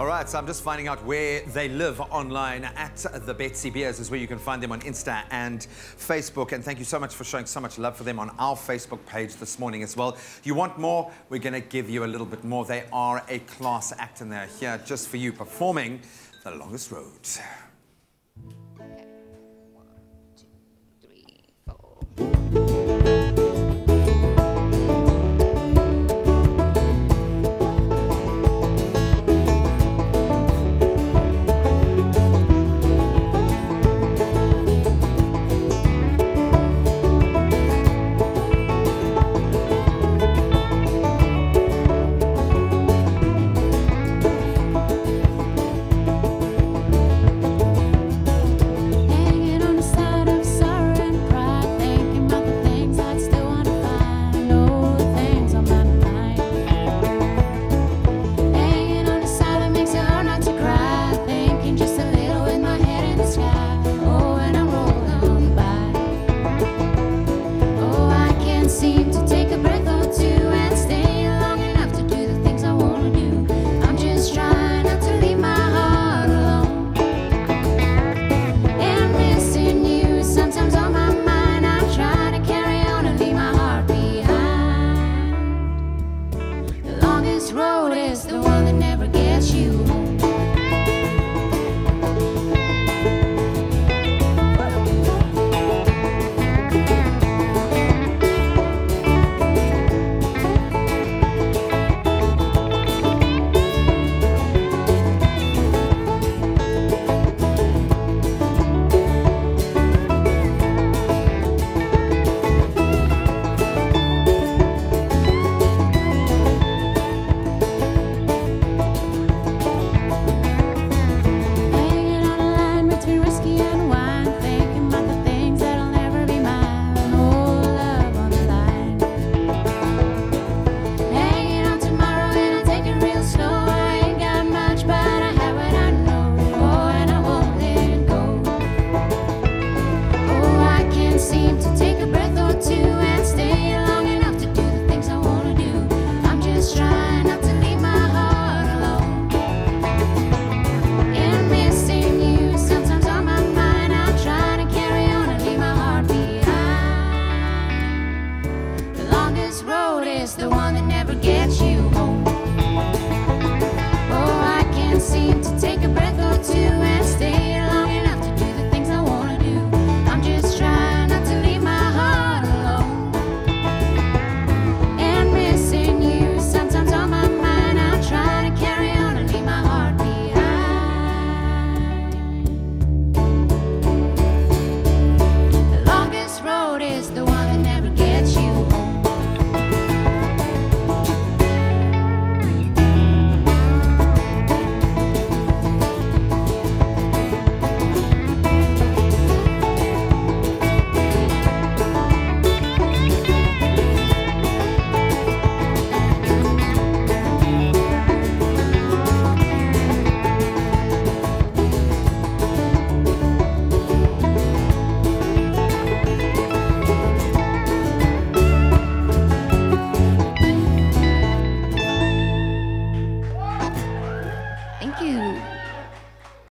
All right, so I'm just finding out where they live online. At The Betsie Beers is where you can find them on Insta and Facebook. And thank you so much for showing so much love for them on our Facebook page this morning as well. You want more? We're going to give you a little bit more. They are a class act and they're here just for you, performing The Longest Road.